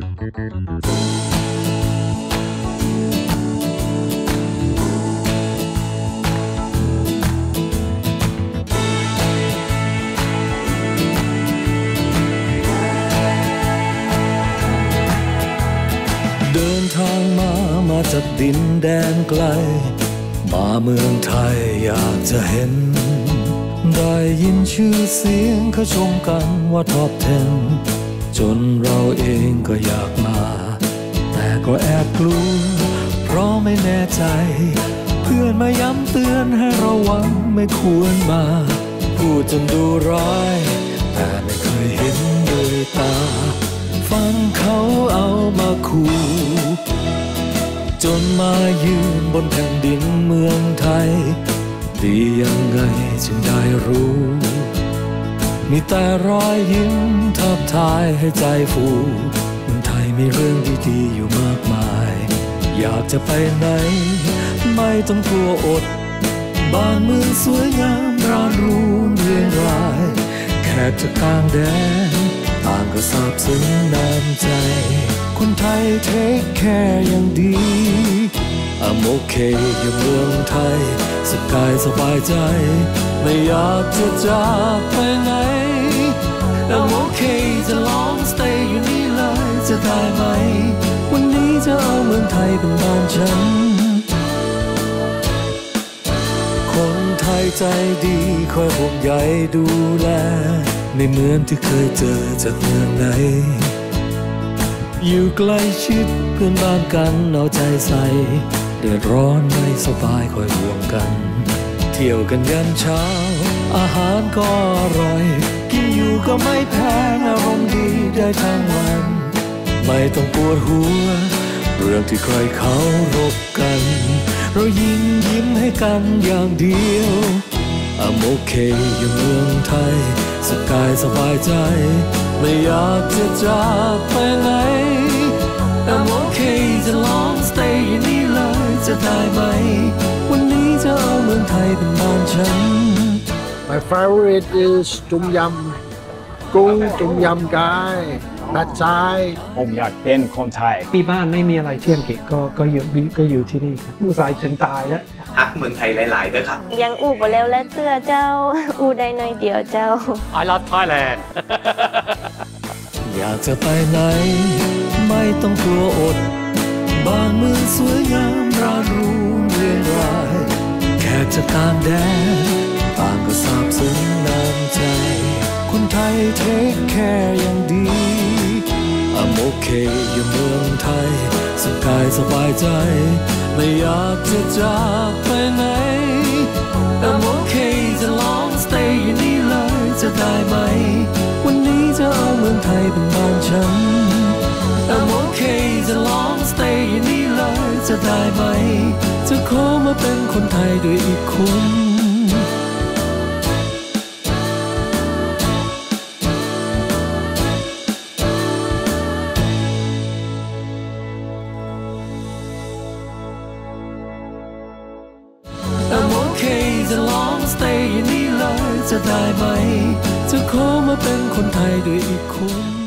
เดินทางมาจากดินแดนไกลมาเมืองไทยอยากจะเห็นได้ยินชื่อเสียงเขาชมกันว่าท็อป10จนเราเองก็อยากมาแต่ก็แอบกลัวเพราะไม่แน่ใจเพื่อนมาย้ำเตือนให้ระวังไม่ควรมาพูดจนดูร้ายแต่ไม่เคยเห็นด้วยตาฟังเขาเอามาขู่จนมายืนบนแผ่นดินเมืองไทยดียังไงจึงได้รู้มีแต่รอยยิ้มทับทายให้ใจฟูเมืองไทยมีเรื่องดีๆอยู่มากมายอยากจะไปไหนไม่ต้องกลัวอดบ้านเมืองสวยงามรารูมเรียงรายแขกจากต่างแดนต่างก็ซาบซึ้งน้ำใจคนไทยเทคแคร์อย่างดี I'm okay อยู่เมืองไทยสุขกายสบายใจไม่อยากจะจากไปไหน I'm okay จะลอง stay อยู่นี่เลยจะได้ไหมวันนี้จะเอาเมืองไทยเป็นบ้านฉันคนไทยใจดีคอยห่วงใยดูแลไม่เหมือนที่เคยเจอจากเมืองไหนอยู่ใกล้ชิดเพื่อนบ้านกันเอาใจใส่เดือดร้อนไม่สบายคอยห่วงกันเที่ยวกันยันเช้าอาหารก็อร่อยกินอยู่ก็ไม่แพงอารมณ์ดีได้ทั้งวันไม่ต้องปวดหัวเรื่องที่ใครเขารบกันเรายิ้มให้กันอย่างเดียว I'm okay อยู่เมืองไทยสุขกายสบายใจไม่อยากจะจากไปไหน I'm okay จะลอง stay อยู่นี่เลยจะได้ไหมวันนี้จะเอาเมืองไทยเป็นบ้านฉัน My favorite is จุ่มยำกุ้งจุ่มยำไก่ผัดไทยผมอยากเป็นคนไทยที่บ้านไม่มีอะไรเที่ยงกิจก็อยู่ที่นี่ผู้ชายจนตายแล้วฮักเมืองไทยหลายๆด้วยครับยังอู้บ่แล้วและเสื้อเจ้าอู้ได้หน่อยเดียวเจ้า I love Thailand อยากจะไปไหนไม่ต้องกลัวอดบ้านเมืองสวยงามรารูมเรียงรายแขกจากต่างแดนต่างก็ซาบซึ้งน้ำใจคนไทยเทคแคร์อย่างดี I'm okay อยู่เมืองไทยสุขกายสบายใจไม่อยากจะจากไปไหน I'm okay จะลอง stay อยู่นี่เลยจะได้ไหมวันนี้จะเอาเมืองไทยเป็นบ้านฉัน I'm okay จะลอง stay อยู่นี่เลยจะได้ไหมจะขอมาเป็นคนไทยด้วยอีกคนจะได้ไหมจะขอมาเป็นคนไทยด้วยอีกคน